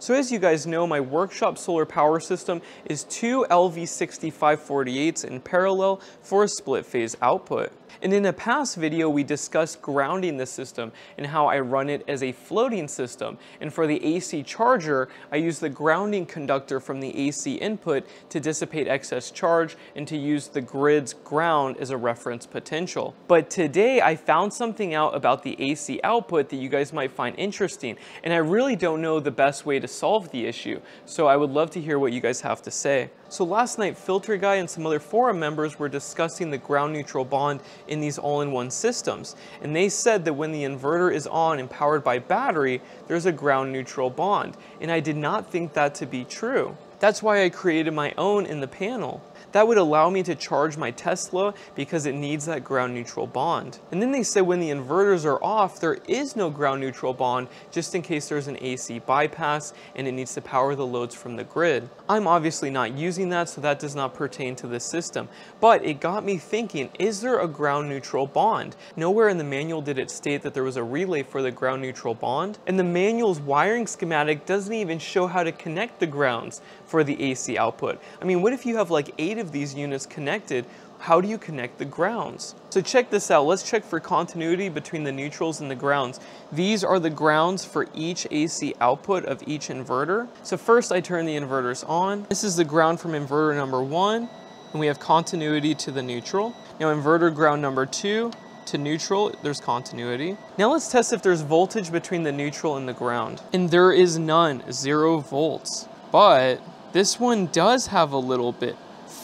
So as you guys know, my workshop solar power system is two LV6548s in parallel for a split phase output. And in a past video, we discussed grounding the system and how I run it as a floating system. And for the AC charger, I use the grounding conductor from the AC input to dissipate excess charge and to use the grid's ground as a reference potential. But today I found something out about the AC output that you guys might find interesting. And I really don't know the best way to solve the issue. So I would love to hear what you guys have to say. So last night, Filter Guy and some other forum members were discussing the ground neutral bond in these all-in-one systems. And they said that when the inverter is on and powered by battery, there's a ground neutral bond. And I did not think that to be true. That's why I created my own in the panel. That would allow me to charge my Tesla because it needs that ground neutral bond. And then they said when the inverters are off, there is no ground neutral bond just in case there's an AC bypass and it needs to power the loads from the grid. I'm obviously not using that, so that does not pertain to this system. But it got me thinking, is there a ground neutral bond? Nowhere in the manual did it state that there was a relay for the ground neutral bond. And the manual's wiring schematic doesn't even show how to connect the grounds for the AC output. I mean, what if you have like 8 of these units connected? How do you connect the grounds? So check this out. Let's check for continuity between the neutrals and the grounds. These are the grounds for each AC output of each inverter. So first I turn the inverters on. This is the ground from inverter number 1, and we have continuity to the neutral. Now inverter ground number 2 to neutral, there's continuity. Now let's test if there's voltage between the neutral and the ground. And there is none, 0 volts. But this one does have a little bit.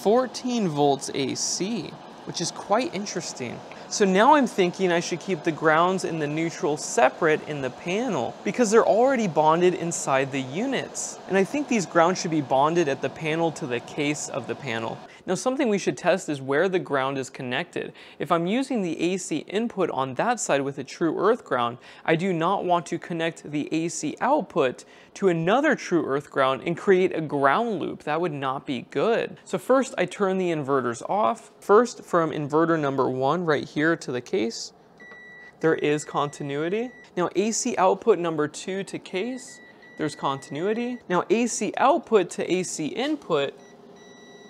14 volts AC, which is quite interesting. So now I'm thinking I should keep the grounds and the neutral separate in the panel because they're already bonded inside the units. And I think these grounds should be bonded at the panel to the case of the panel. Now something we should test is where the ground is connected. If I'm using the AC input on that side with a true earth ground, I do not want to connect the AC output to another true earth ground and create a ground loop. That would not be good. So first I turn the inverters off. First from inverter number 1 right here to the case, there is continuity. Now AC output number 2 to case, there's continuity. Now AC output to AC input,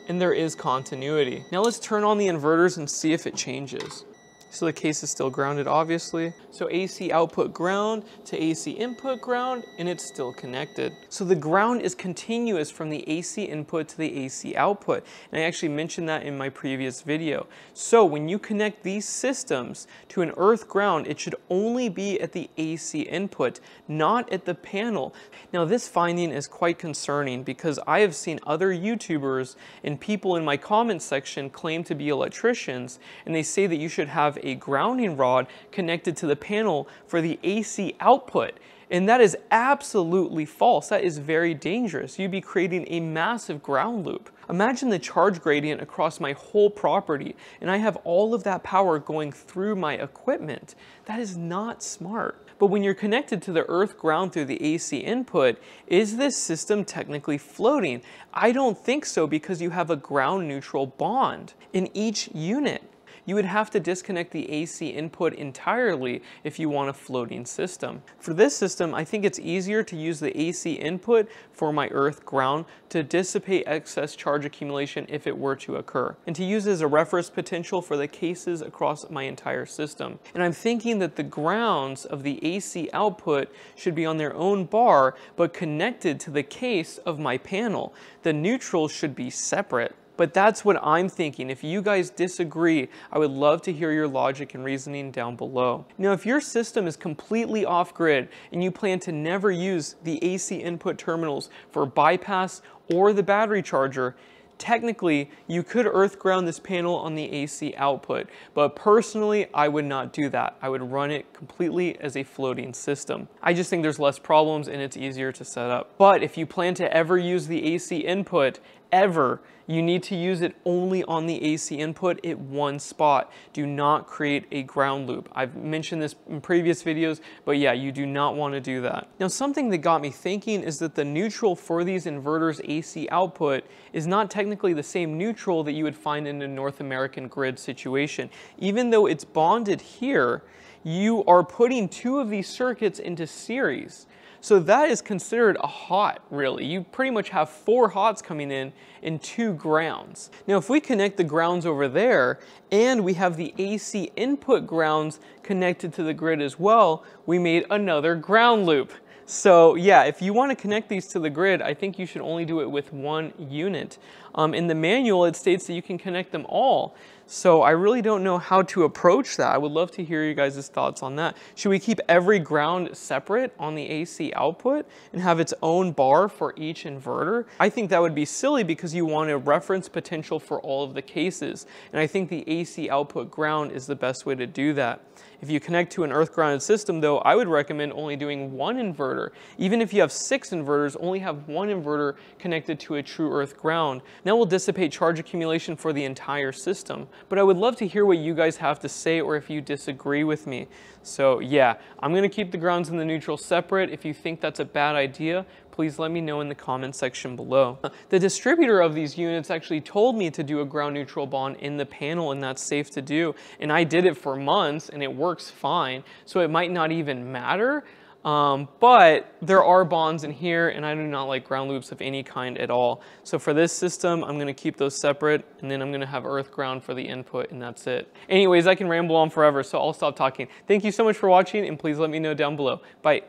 and there is continuity. Now let's turn on the inverters and see if it changes. So the case is still grounded, obviously. So AC output ground to AC input ground, and it's still connected. So the ground is continuous from the AC input to the AC output. And I actually mentioned that in my previous video. So when you connect these systems to an earth ground, it should only be at the AC input, not at the panel. Now this finding is quite concerning because I have seen other YouTubers and people in my comment section claim to be electricians, and they say that you should have a grounding rod connected to the panel for the AC output. And that is absolutely false. That is very dangerous. You'd be creating a massive ground loop. Imagine the charge gradient across my whole property, and I have all of that power going through my equipment. That is not smart. But when you're connected to the earth ground through the AC input, is this system technically floating? I don't think so, because you have a ground neutral bond in each unit. You would have to disconnect the AC input entirely if you want a floating system. For this system, I think it's easier to use the AC input for my earth ground to dissipate excess charge accumulation if it were to occur, and to use as a reference potential for the cases across my entire system. And I'm thinking that the grounds of the AC output should be on their own bar, but connected to the case of my panel. The neutrals should be separate. But that's what I'm thinking. If you guys disagree, I would love to hear your logic and reasoning down below. Now, if your system is completely off-grid and you plan to never use the AC input terminals for bypass or the battery charger, technically, you could earth ground this panel on the AC output, but personally, I would not do that. I would run it completely as a floating system. I just think there's less problems and it's easier to set up. But if you plan to ever use the AC input, ever, you need to use it only on the AC input at one spot. Do not create a ground loop. I've mentioned this in previous videos, but yeah, you do not want to do that. Now, something that got me thinking is that the neutral for these inverters' AC output is not technically the same neutral that you would find in a North American grid situation. Even though it's bonded here, you are putting two of these circuits into series. So that is considered a hot, really. You pretty much have 4 hots coming in and 2 grounds. Now, if we connect the grounds over there and we have the AC input grounds connected to the grid as well, we made another ground loop. So yeah, if you want to connect these to the grid, I think you should only do it with 1 unit. In the manual, it states that you can connect them all. So I really don't know how to approach that. I would love to hear you guys' thoughts on that. Should we keep every ground separate on the AC output and have its own bar for each inverter? I think that would be silly because you want a reference potential for all of the cases. And I think the AC output ground is the best way to do that. If you connect to an earth-grounded system, though, I would recommend only doing 1 inverter. Even if you have 6 inverters, only have 1 inverter connected to a true earth ground. That will dissipate charge accumulation for the entire system. But I would love to hear what you guys have to say, or if you disagree with me. So yeah, I'm going to keep the grounds and the neutral separate. If you think that's a bad idea, please let me know in the comment section below. The distributor of these units actually told me to do a ground neutral bond in the panel, and that's safe to do. And I did it for months and it works fine. So it might not even matter. But there are bonds in here, and I do not like ground loops of any kind at all. So for this system, I'm going to keep those separate, and then I'm going to have earth ground for the input, and that's it. Anyways, I can ramble on forever, so I'll stop talking. Thank you so much for watching, and please let me know down below. Bye.